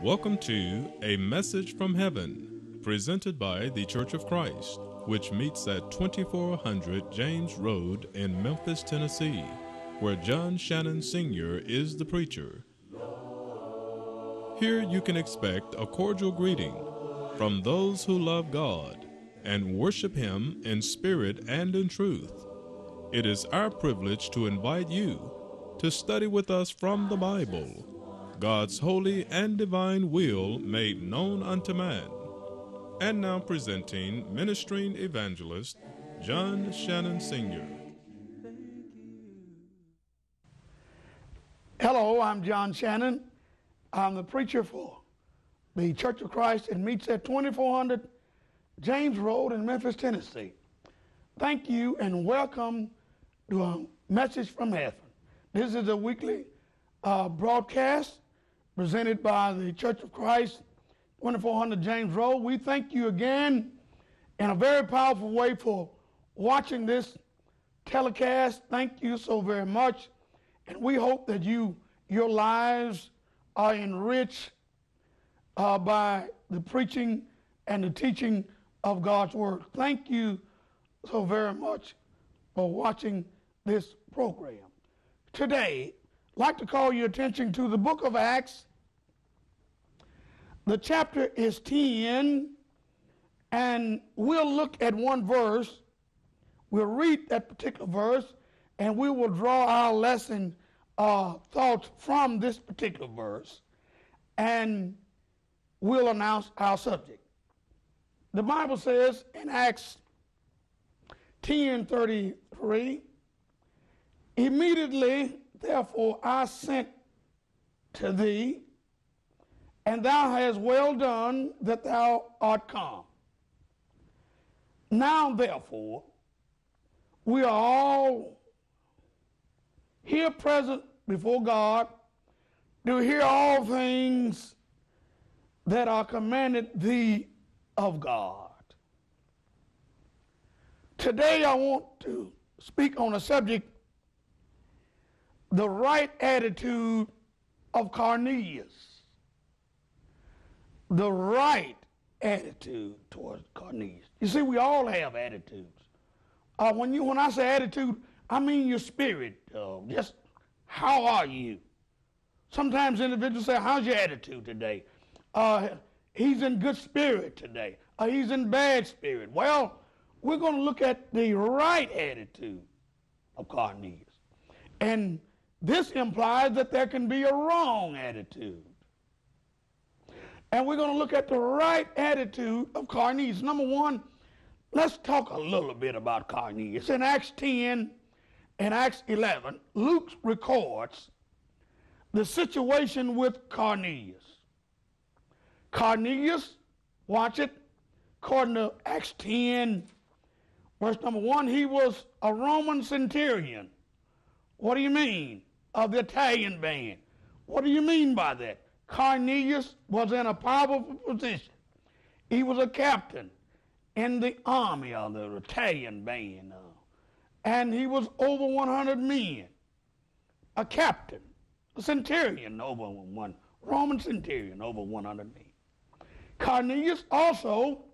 Welcome to A Message from Heaven, presented by the Church of Christ, which meets at 2400 James Road in Memphis, Tennessee, where John Shannon Sr. is the preacher. Here you can expect a cordial greeting from those who love God and worship Him in spirit and in truth. It is our privilege to invite you to study with us from the Bible, God's holy and divine will made known unto man. And now presenting ministering evangelist John Shannon Sr. Hello, I'm John Shannon. I'm the preacher for the Church of Christ and meets at 2400 James Road in Memphis, Tennessee. Thank you and welcome to A Message from Heaven. This is a weekly broadcast presented by the Church of Christ, 2400 James Road. We thank you again in a very powerful way for watching this telecast. Thank you so very much. And we hope that your lives are enriched by the preaching and the teaching of God's Word. Thank you so very much for watching this program. Today, I'd like to call your attention to the book of Acts. The chapter is 10, and we'll look at one verse. We'll read that particular verse, and we will draw our lesson thoughts from this particular verse, and we'll announce our subject. The Bible says in Acts 10:33, "Immediately, therefore, I sent to thee, and thou hast well done that thou art come. Now therefore, we are all here present before God to hear all things that are commanded thee of God." Today I want to speak on a subject, the right attitude of Cornelius. The right attitude towards Cornelius. You see, we all have attitudes. When I say attitude, I mean your spirit. Just how are you? Sometimes individuals say, "How's your attitude today?" He's in good spirit today. He's in bad spirit. Well, we're going to look at the right attitude of Cornelius. And this implies that there can be a wrong attitude. And we're going to look at the right attitude of Cornelius. Number one, let's talk a little bit about Cornelius. In Acts 10 and Acts 11, Luke records the situation with Cornelius. Cornelius, watch it, according to Acts 10, verse number 1, he was a Roman centurion. What do you mean? Of the Italian band. What do you mean by that? Cornelius was in a powerful position. He was a captain in the army of the Italian band, and he was over 100 men. A captain, a centurion over one, Roman centurion over 100 men. Cornelius also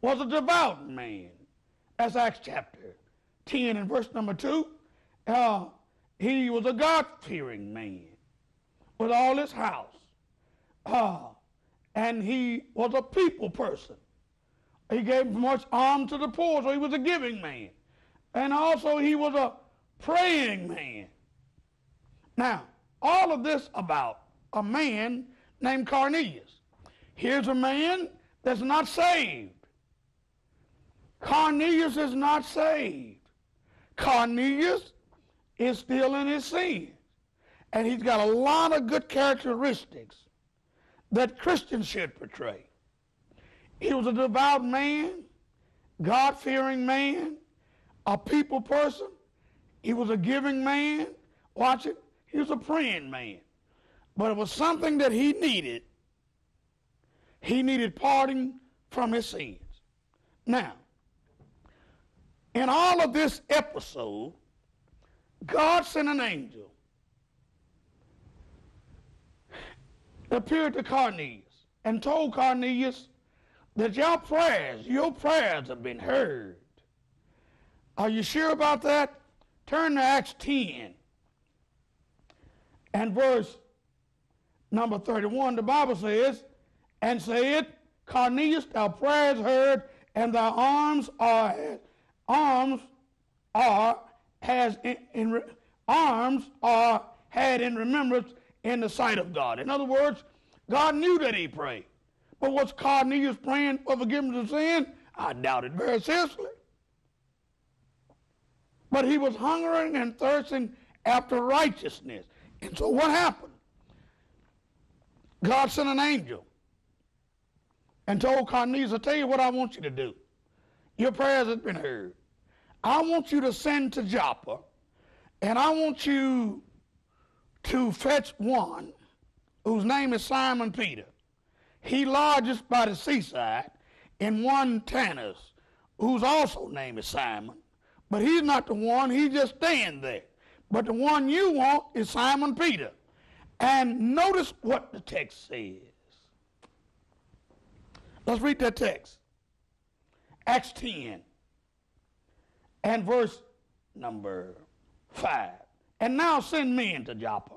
was a devout man. That's Acts chapter 10 and verse number 2. He was a God-fearing man with all his house, and he was a people person. He gave much alms to the poor, so he was a giving man, and also he was a praying man. Now, all of this about a man named Cornelius. Here's a man that's not saved. Cornelius is not saved. Cornelius is still in his sin. And he's got a lot of good characteristics that Christians should portray. He was a devout man, God-fearing man, a people person. He was a giving man. Watch it. He was a praying man. But it was something that he needed. He needed parting from his sins. Now, in all of this episode, God sent an angel. appeared to Cornelius and told Cornelius that your prayers have been heard. Are you sure about that? Turn to Acts 10 and verse number 31. The Bible says, "And said, Cornelius, thy prayers heard, and thy arms are had in remembrance in the sight of God." In other words, God knew that he prayed. But was Cornelius praying for forgiveness of sin? I doubt it very seriously. But he was hungering and thirsting after righteousness. And so what happened? God sent an angel and told Cornelius, "I'll tell you what I want you to do. Your prayers have been heard. I want you to send to Joppa, and I want you to fetch one whose name is Simon Peter. He lodges by the seaside, and one Tanner's, whose also name is Simon. But he's not the one, he's just staying there. But the one you want is Simon Peter." And notice what the text says. Let's read that text. Acts 10 and verse number 5. "And now send men to Joppa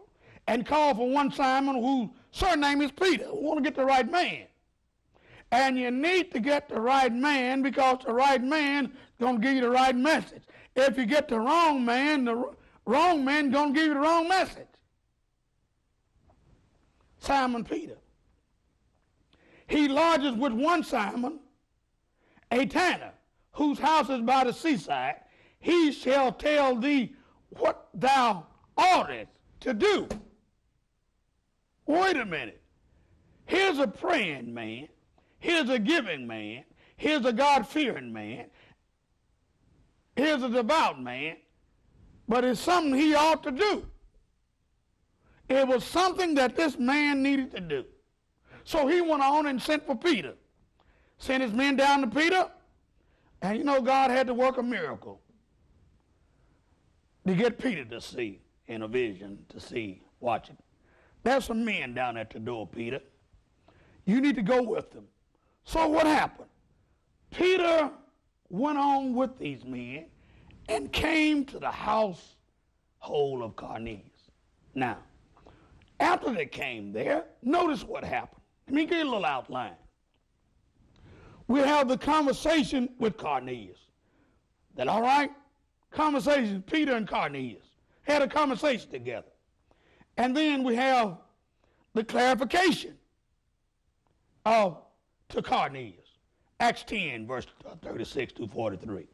and call for one Simon whose surname is Peter." We want to get the right man. And you need to get the right man, because the right man going to give you the right message. If you get the wrong man going to give you the wrong message. Simon Peter. "He lodges with one Simon, a tanner, whose house is by the seaside. He shall tell thee what thou oughtest to do." Wait a minute. Here's a praying man. Here's a giving man. Here's a God-fearing man. Here's a devout man. But it's something he ought to do. It was something that this man needed to do. So he went on and sent for Peter. Sent his men down to Peter. And you know, God had to work a miracle to get Peter to see in a vision, to see, watching. "There's some men down at the door, Peter. You need to go with them." So what happened? Peter went on with these men and came to the household of Cornelius. Now, after they came there, notice what happened. Let me give you a little outline. We have the conversation with Cornelius. That all right? Conversation, Peter and Cornelius had a conversation together. And then we have the clarification to Cornelius. Acts 10, verse 36 to 43.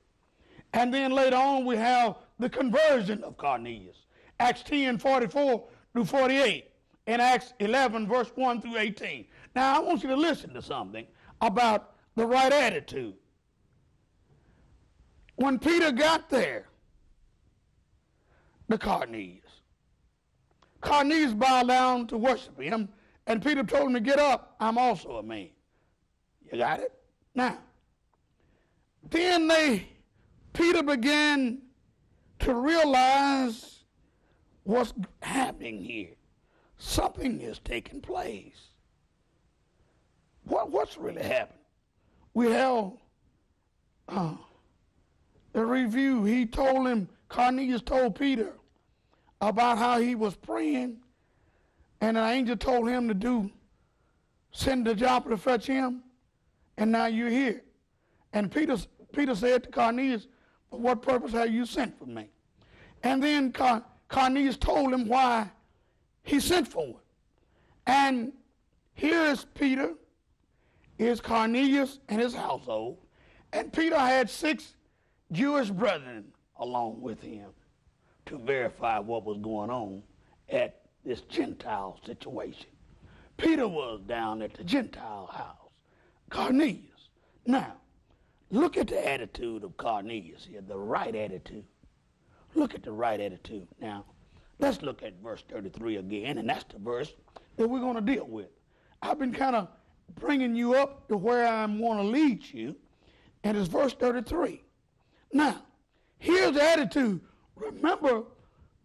And then later on we have the conversion of Cornelius. Acts 10, 44 through 48. And Acts 11, verse 1 through 18. Now I want you to listen to something about the right attitude. When Peter got there, the Cornelius bowed down to worship him, and Peter told him to get up. "I'm also a man." You got it? Now, then Peter began to realize what's happening here. Something is taking place. What's really happening? We have the review. Cornelius told Peter about how he was praying, and an angel told him to send the Joppa to fetch him, and now you're here. And Peter said to Cornelius, "For what purpose have you sent for me?" And then Cornelius told him why he sent for him. And here is Peter, here's Cornelius and his household, and Peter had 6 Jewish brethren along with him to verify what was going on at this Gentile situation. Peter was down at the Gentile house, Cornelius. Now, look at the attitude of Cornelius here, the right attitude. Look at the right attitude. Now, let's look at verse 33 again, and that's the verse that we're going to deal with. I've been kind of bringing you up to where I'm going to lead you, and it's verse 33. Now, here's the attitude. Remember,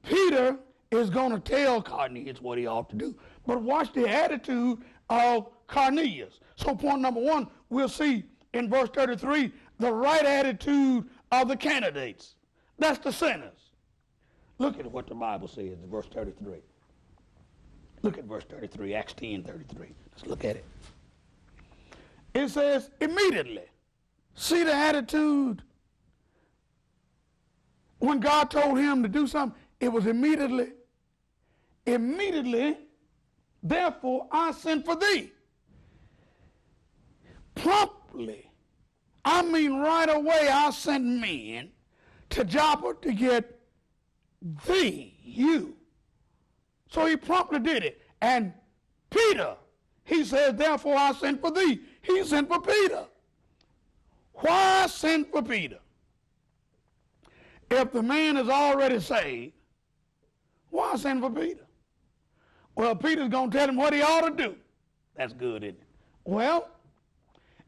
Peter is going to tell Cornelius what he ought to do. But watch the attitude of Cornelius. So point number one, we'll see in verse 33, the right attitude of the candidates. That's the sinners. Look at what the Bible says in verse 33. Look at verse 33, Acts 10:33. Let's look at it. It says, immediately. See the attitude. When God told him to do something, it was immediately. Immediately, therefore, I sent for thee. Promptly, I mean right away, I sent men to Joppa to get thee, you. So he promptly did it. And Peter, he says, therefore, I sent for thee. He sent for Peter. Why send for Peter? If the man is already saved, why send for Peter? Well, Peter's going to tell him what he ought to do. That's good, isn't it? Well,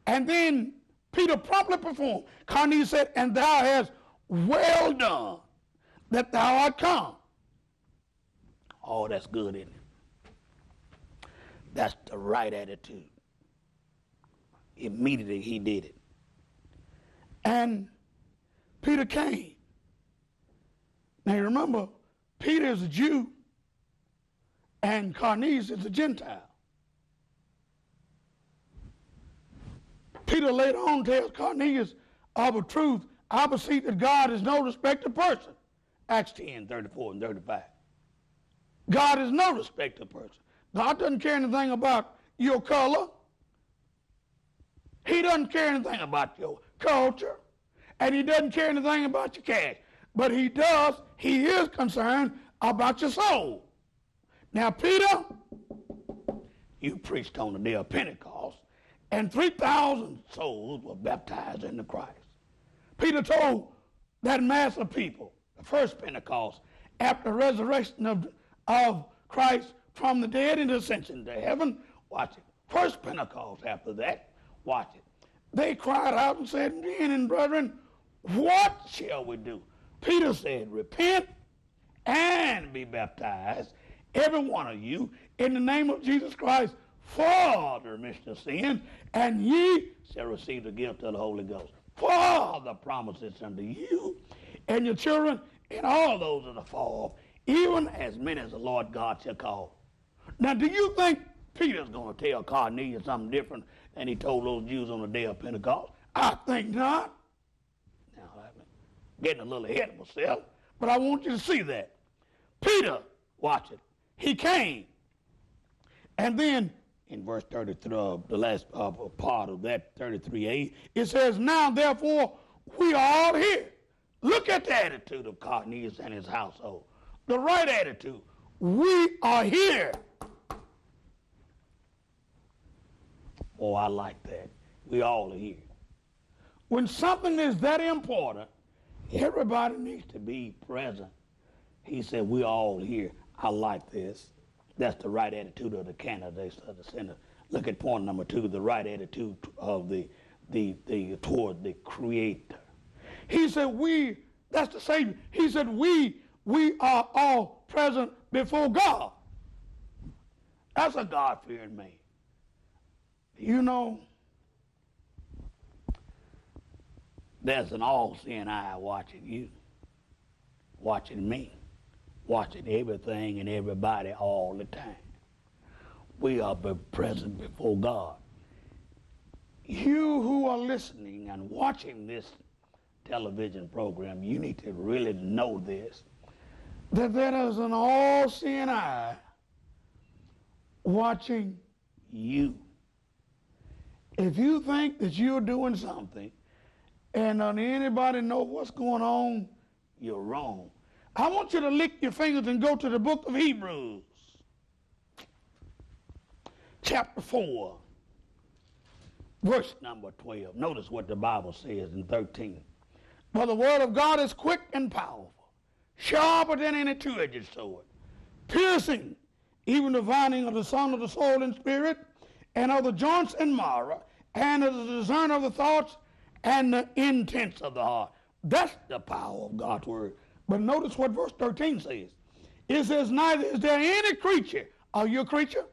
and then Peter promptly performed. Cornelius said, and thou hast well done that thou art come. Oh, that's good, isn't it? That's the right attitude. Immediately he did it. And Peter came. Now you remember, Peter is a Jew and Cornelius is a Gentile. Peter later on tells Cornelius of a truth, I perceive that God is no respected person. Acts 10:34 and 35. God is no respected person. God doesn't care anything about your color. He doesn't care anything about your culture. And he doesn't care anything about your cash. But he is concerned about your soul. Now, Peter, you preached on the day of Pentecost, and 3,000 souls were baptized into Christ. Peter told that mass of people, the first Pentecost, after the resurrection of Christ from the dead and ascension to heaven, watch it. First Pentecost after that, watch it. They cried out and said, men and brethren, what shall we do? Peter said, repent and be baptized, every one of you, in the name of Jesus Christ for the remission of sins, and ye shall receive the gift of the Holy Ghost. For the promises unto you and your children and all those that are far off, even as many as the Lord God shall call. Now, do you think Peter's going to tell Cornelius something different than he told those Jews on the day of Pentecost? I think not. Now, I'm getting a little ahead of myself, but I want you to see that. Peter, watch it, he came. And then in verse 33, the last part of that, 33a, it says, now, therefore, we are all here. Look at the attitude of Cornelius and his household. The right attitude. We are here. Oh, I like that. We all are here. When something is that important, everybody needs to be present. He said, we all here. I like this. That's the right attitude of the candidates of the Senate. Look at point number two, the right attitude of the toward the Creator. He said, we, that's the Savior. He said, we are all present before God. That's a God-fearing man. You know, there's an all-seeing eye watching you, watching me, watching everything and everybody all the time. We are present before God. You who are listening and watching this television program, you need to really know this, that there is an all-seeing eye watching you. If you think that you're doing something and anybody knows what's going on, you're wrong. I want you to lick your fingers and go to the book of Hebrews, chapter 4, verse number 12. Notice what the Bible says in 13. For the word of God is quick and powerful, sharper than any two-edged sword, piercing even the dividing of the son of the soul and spirit, and of the joints and marrow, and of the discerner of the thoughts and the intents of the heart. That's the power of God's word. But notice what verse 13 says. It says, neither is there any creature Are you a creature?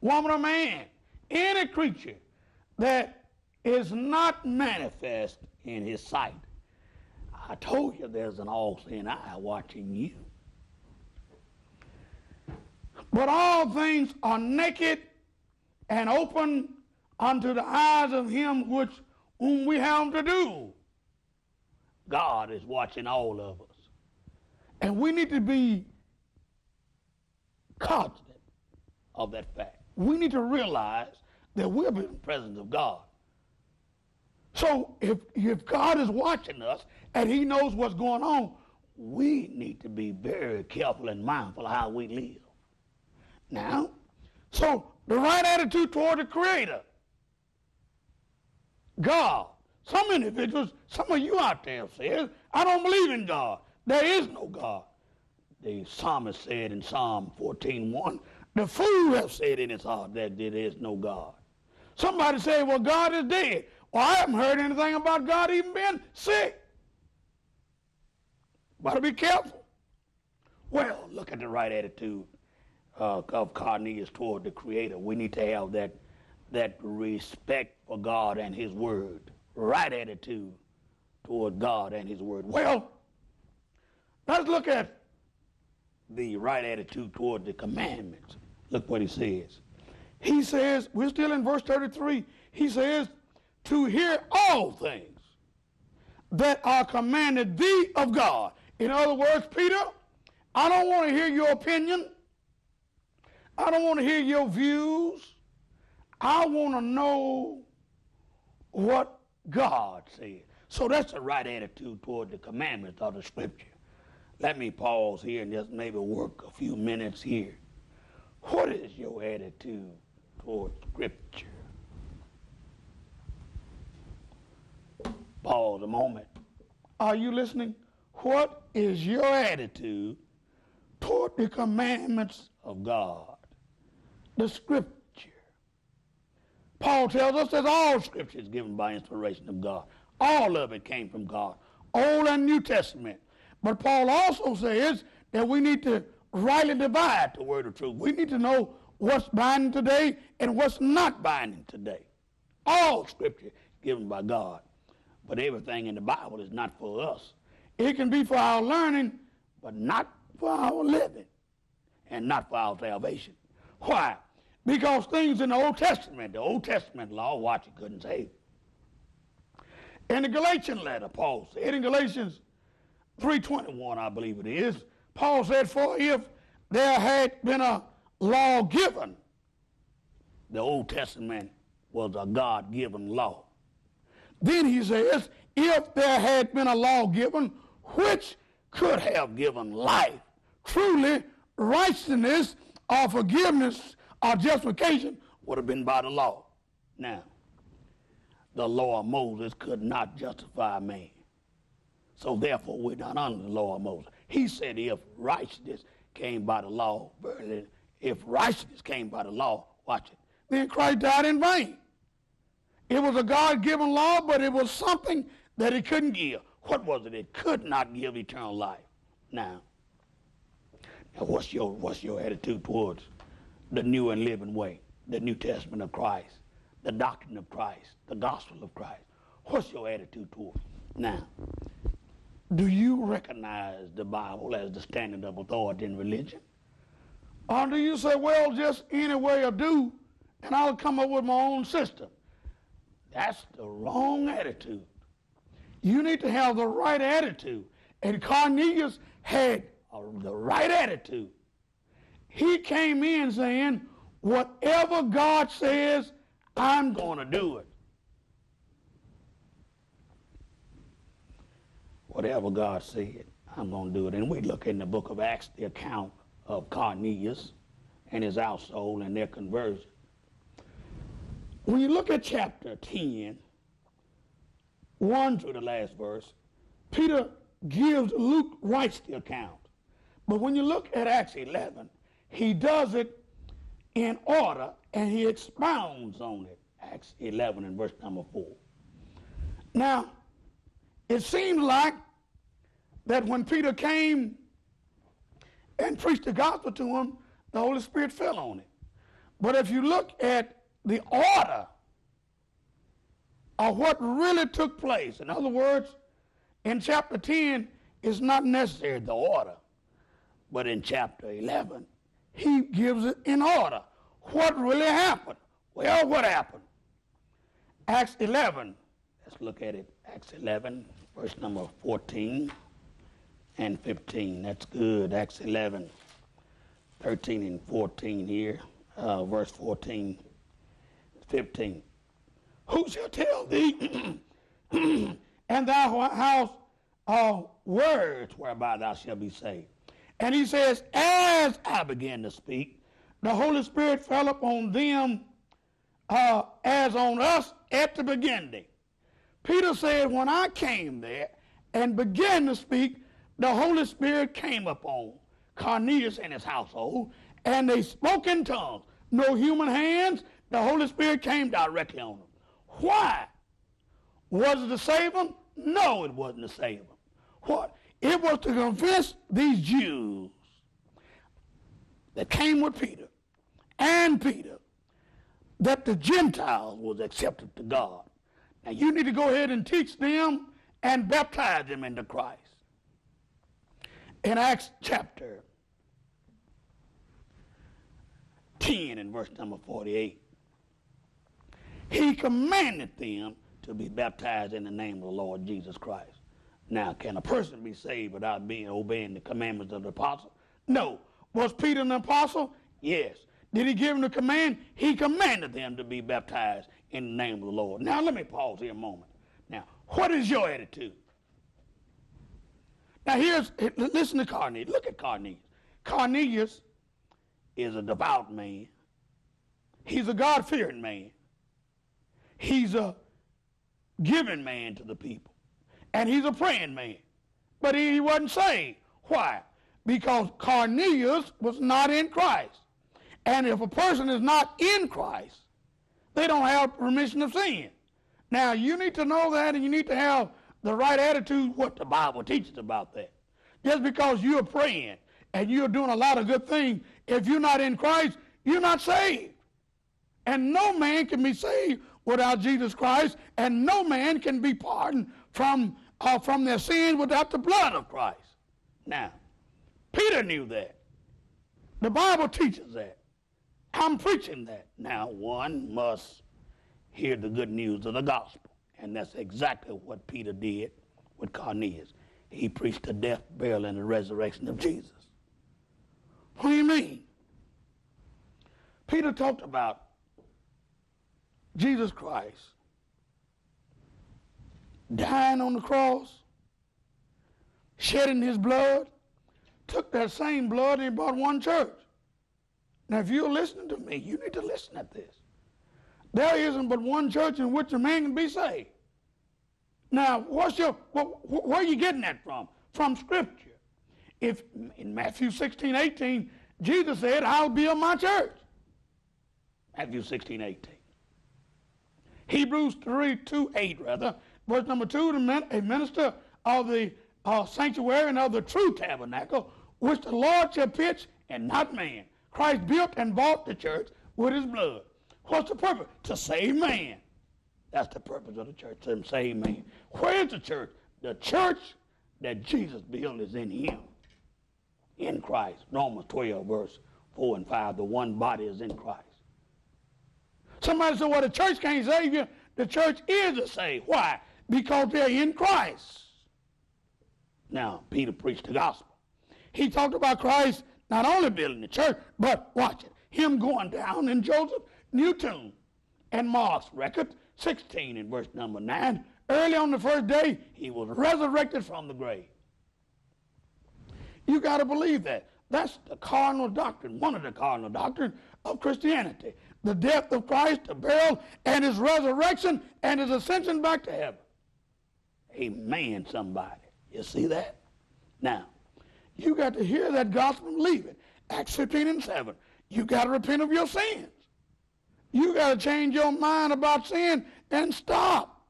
Woman or man? Any creature that is not manifest in his sight. I told you there's an all-seeing eye watching you. But all things are naked and open unto the eyes of him which whom we have to do. God is watching all of us. And we need to be cognizant of that fact. We need to realize that we'll be in the presence of God. So if God is watching us and he knows what's going on, we need to be very careful and mindful of how we live. Now, so the right attitude toward the Creator, God. Some individuals, some of you out there says, I don't believe in God. There is no God. The psalmist said in Psalm 14:1, the fool has said in his heart that there is no God. Somebody say, well, God is dead. Well, I haven't heard anything about God even being sick. But be careful. Well, look at the right attitude of Cornelius toward the Creator. We need to have that respect for God and his word. Right attitude toward God and his word. Well, let's look at the right attitude toward the commandments. Look what he says. He says, we're still in verse 33. He says, to hear all things that are commanded thee of God. In other words, Peter, I don't want to hear your opinion. I don't want to hear your views. I want to know what God said. So that's the right attitude toward the commandments of the scripture. Let me pause here and just maybe work a few minutes here. What is your attitude toward scripture? Pause a moment. Are you listening? What is your attitude toward the commandments of God? The scripture. Paul tells us that all scripture is given by inspiration of God. All of it came from God, Old and New Testament. But Paul also says that we need to rightly divide the word of truth. We need to know what's binding today and what's not binding today. All scripture is given by God. But everything in the Bible is not for us. It can be for our learning, but not for our living and not for our salvation. Why? Because things in the Old Testament law, watch it, couldn't save. In the Galatian letter, Paul said, in Galatians 3:21, I believe it is, Paul said, for if there had been a law given, the Old Testament was a God-given law. Then he says, if there had been a law given, which could have given life, truly righteousness or forgiveness, our justification would have been by the law. Now, the law of Moses could not justify man. So therefore, we're not under the law of Moses. He said if righteousness came by the law, if righteousness came by the law, watch it, then Christ died in vain. It was a God-given law, but it was something that it couldn't give. What was it? It could not give eternal life. Now what's your attitude towards the new and living way, the New Testament of Christ, the doctrine of Christ, the gospel of Christ? What's your attitude toward it? Now, do you recognize the Bible as the standard of authority in religion? Or do you say, well, just any way I do, and I'll come up with my own system? That's the wrong attitude. You need to have the right attitude. And Cornelius had the right attitude. He came in saying, whatever God says, I'm going to do it. Whatever God said, I'm going to do it. And we look in the book of Acts, the account of Cornelius and his household and their conversion. When you look at chapter 10, 1 through the last verse, Luke writes the account. But when you look at Acts 11, he does it in order, and he expounds on it. Acts 11 and verse number 4. Now, it seems like that when Peter came and preached the gospel to him, The Holy Spirit fell on it. But if you look at the order of what really took place, in other words, in chapter 10, it's not necessary, the order. But in chapter 11, he gives it in order. What really happened? Well, what happened? Acts 11, let's look at it. Acts 11, verse number 14 and 15. That's good. Acts 11, 13 and 14 here. Verse 14, 15. Who shall tell thee and thy house of words whereby thou shalt be saved? And he says, as I began to speak, the Holy Spirit fell upon them as on us at the beginning. Peter said, when I came there and began to speak, the Holy Spirit came upon Cornelius and his household, and they spoke in tongues. No human hands, the Holy Spirit came directly on them. Why? Was it to save them? No, it wasn't to save them. What? It was to convince these Jews that came with Peter and Peter that the Gentiles was accepted to God. Now you need to go ahead and teach them and baptize them into Christ. In Acts chapter 10 and verse number 48, he commanded them to be baptized in the name of the Lord Jesus Christ. Now, can a person be saved without obeying the commandments of the apostle? No. Was Peter an apostle? Yes. Did he give him the command? He commanded them to be baptized in the name of the Lord. Now, let me pause here a moment. Now, what is your attitude? Now, listen to Cornelius. Look at Cornelius. Cornelius is a devout man. He's a God-fearing man. He's a giving man to the people. And he's a praying man. But he wasn't saved. Why? Because Cornelius was not in Christ. And if a person is not in Christ, they don't have remission of sin. Now, you need to know that, and you need to have the right attitude, what the Bible teaches about that. Just because you're praying and you're doing a lot of good things, if you're not in Christ, you're not saved. And no man can be saved without Jesus Christ, and no man can be pardoned from their sins without the blood of Christ. Now, Peter knew that. The Bible teaches that. I'm preaching that. Now, one must hear the good news of the gospel. And that's exactly what Peter did with Cornelius. He preached the death, burial, and the resurrection of Jesus. What do you mean? Peter talked about Jesus Christ dying on the cross, shedding his blood, took that same blood and he brought one church. Now, if you're listening to me, you need to listen at this. There isn't but one church in which a man can be saved. Now, where are you getting that from? From Scripture. If in Matthew 16, 18, Jesus said, I'll build my church. Matthew 16, 18. Hebrews 3, 2, 8, rather. Verse number 2, a minister of the sanctuary and of the true tabernacle, which the Lord shall pitch and not man. Christ built and bought the church with his blood. What's the purpose? To save man. That's the purpose of the church, to save man. Where is the church? The church that Jesus built is in him, in Christ. Romans 12, verse 4 and 5, the one body is in Christ. Somebody said, well, the church can't save you. The church is a saved. Why? Because they're in Christ. Now, Peter preached the gospel. He talked about Christ not only building the church, but, watch it, him going down in Joseph Newton and Mark's record, 16 and verse number 9. Early on the first day, he was resurrected from the grave. You got to believe that. That's the cardinal doctrine, one of the cardinal doctrines of Christianity. The death of Christ, the burial, and his resurrection, and his ascension back to heaven. Amen, somebody. You see that? Now, you got to hear that gospel and believe it. Acts 15 and 7. You got to repent of your sins. You got to change your mind about sin and stop.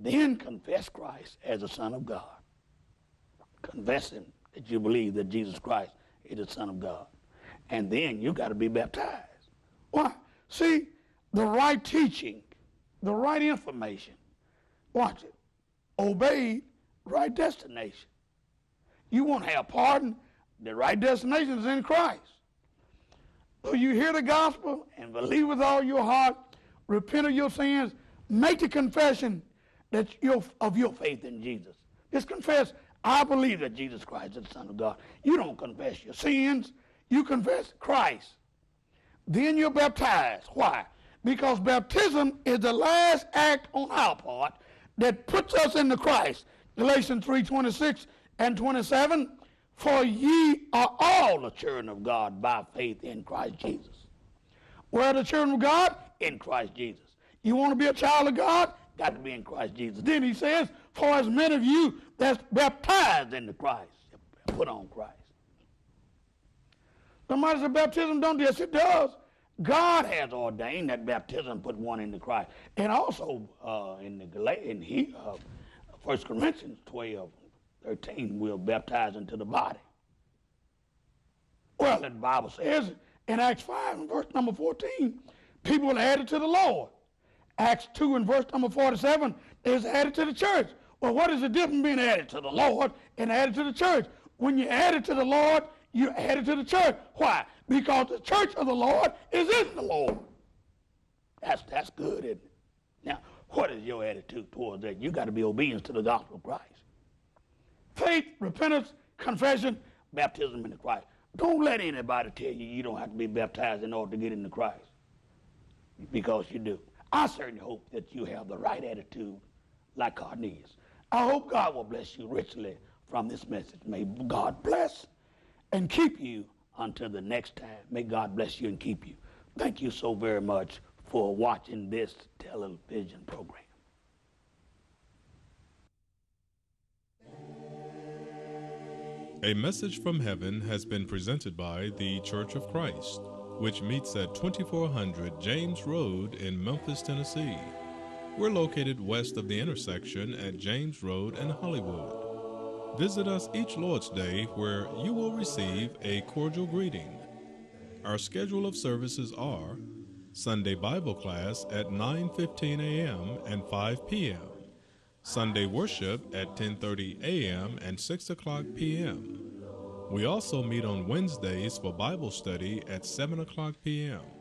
Then confess Christ as the Son of God. Confess him that you believe that Jesus Christ is the Son of God. and then you got to be baptized. Why? See, the right teaching, the right information, watch it, obeyed, right destination. You want to have pardon, the right destination is in Christ. So you hear the gospel and believe with all your heart, repent of your sins, make the confession that of your faith in Jesus. Just confess, I believe that Jesus Christ is the Son of God. You don't confess your sins, you confess Christ. Then you're baptized. Why? Because baptism is the last act on our part that puts us into Christ. Galatians 3:26 and 27, for ye are all the children of God by faith in Christ Jesus. Where are the children of God? In Christ Jesus. You want to be a child of God? Got to be in Christ Jesus. Then he says, for as many of you that's baptized into Christ, put on Christ. Somebody said baptism don't do this. It does. God has ordained that baptism put one into Christ. And also in 1 Corinthians 12:13, we're baptized into the body. Well, the Bible says in Acts 5:14, people were added to the Lord. Acts 2:47, it was added to the church. Well, what is the difference being added to the Lord and added to the church? When you're added to the Lord, you're added to the church. Why? Because the church of the Lord is in the Lord. That's good, isn't it? Now, what is your attitude towards that? You got to be obedient to the gospel of Christ. Faith, repentance, confession, baptism into Christ. Don't let anybody tell you you don't have to be baptized in order to get into Christ, because you do. I certainly hope that you have the right attitude like Cornelius. I hope God will bless you richly from this message. May God bless and keep you until the next time. May God bless you and keep you. Thank you so very much for watching this television program. A Message from Heaven has been presented by the Church of Christ, which meets at 2400 James Road in Memphis, Tennessee. We're located west of the intersection at James Road and Hollywood. Visit us each Lord's Day, where you will receive a cordial greeting. Our schedule of services are Sunday Bible class at 9:15 a.m. and 5 p.m., Sunday worship at 10:30 a.m. and 6 o'clock p.m., We also meet on Wednesdays for Bible study at 7 o'clock p.m.